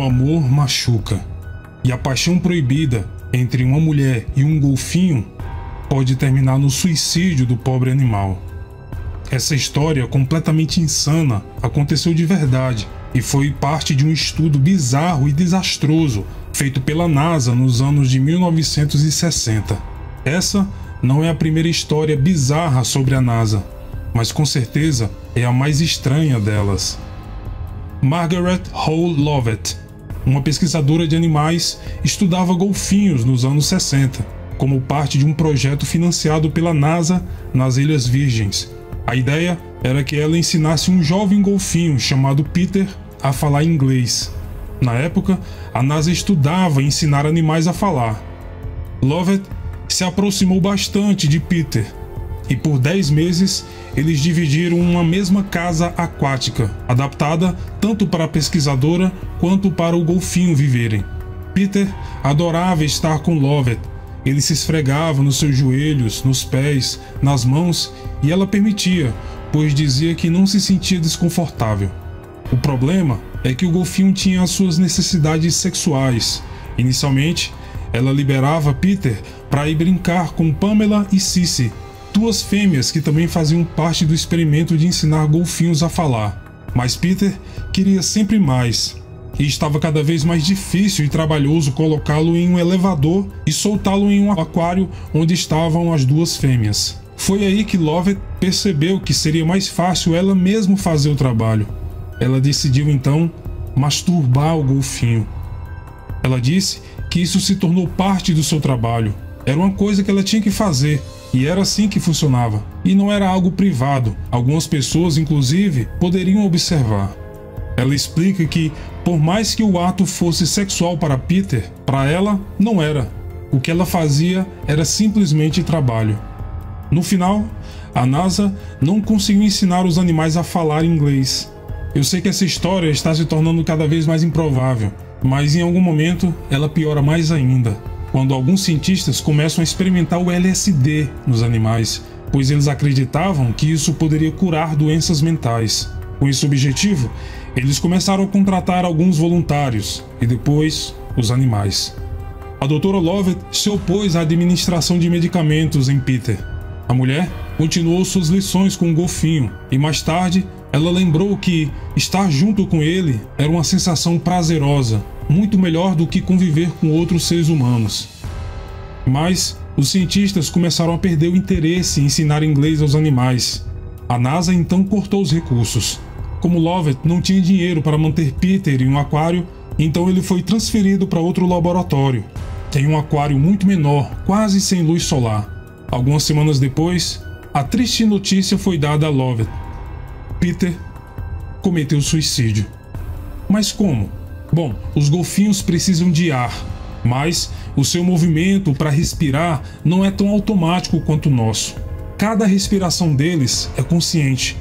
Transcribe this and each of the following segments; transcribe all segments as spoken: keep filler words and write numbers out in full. O amor machuca. E a paixão proibida entre uma mulher e um golfinho pode terminar no suicídio do pobre animal. Essa história completamente insana aconteceu de verdade e foi parte de um estudo bizarro e desastroso feito pela NASA nos anos de mil novecentos e sessenta. Essa não é a primeira história bizarra sobre a NASA, mas com certeza é a mais estranha delas. Margaret Howe Lovatt, uma pesquisadora de animais, estudava golfinhos nos anos sessenta, como parte de um projeto financiado pela NASA nas Ilhas Virgens. A ideia era que ela ensinasse um jovem golfinho chamado Peter a falar inglês. Na época, a NASA estudava ensinar animais a falar. Lovatt se aproximou bastante de Peter e por dez meses eles dividiram uma mesma casa aquática, adaptada tanto para a pesquisadora quanto para o golfinho viverem. Peter adorava estar com Lovatt. Ele se esfregava nos seus joelhos, nos pés, nas mãos, e ela permitia, pois dizia que não se sentia desconfortável. O problema é que o golfinho tinha as suas necessidades sexuais. Inicialmente, ela liberava Peter para ir brincar com Pamela e Cici, duas fêmeas que também faziam parte do experimento de ensinar golfinhos a falar. Mas Peter queria sempre mais. E estava cada vez mais difícil e trabalhoso colocá-lo em um elevador e soltá-lo em um aquário onde estavam as duas fêmeas. Foi aí que Lovatt percebeu que seria mais fácil ela mesma fazer o trabalho. Ela decidiu então masturbar o golfinho. Ela disse que isso se tornou parte do seu trabalho. Era uma coisa que ela tinha que fazer. E era assim que funcionava. E não era algo privado. Algumas pessoas, inclusive, poderiam observar. Ela explica que, por mais que o ato fosse sexual para Peter, para ela não era. O que ela fazia era simplesmente trabalho. No final, a NASA não conseguiu ensinar os animais a falar inglês. Eu sei que essa história está se tornando cada vez mais improvável, mas em algum momento ela piora mais ainda, quando alguns cientistas começam a experimentar o L S D nos animais, pois eles acreditavam que isso poderia curar doenças mentais. Com esse objetivo, eles começaram a contratar alguns voluntários e depois os animais. A doutora Lovatt se opôs à administração de medicamentos em Peter. A mulher continuou suas lições com o golfinho e mais tarde ela lembrou que estar junto com ele era uma sensação prazerosa, muito melhor do que conviver com outros seres humanos. Mas os cientistas começaram a perder o interesse em ensinar inglês aos animais. A NASA então cortou os recursos. Como Lovatt não tinha dinheiro para manter Peter em um aquário, então ele foi transferido para outro laboratório, em um aquário muito menor, quase sem luz solar. Algumas semanas depois, a triste notícia foi dada a Lovatt. Peter cometeu suicídio. Mas como? Bom, os golfinhos precisam de ar, mas o seu movimento para respirar não é tão automático quanto o nosso. Cada respiração deles é consciente.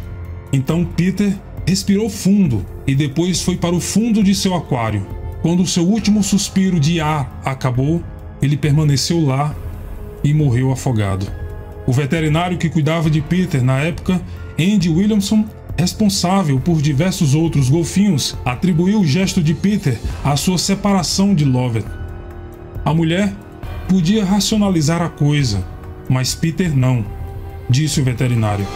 Então Peter respirou fundo e depois foi para o fundo de seu aquário. Quando o seu último suspiro de ar acabou, ele permaneceu lá e morreu afogado. O veterinário que cuidava de Peter na época, Andy Williamson, responsável por diversos outros golfinhos, atribuiu o gesto de Peter à sua separação de Lovatt. A mulher podia racionalizar a coisa, mas Peter não, disse o veterinário.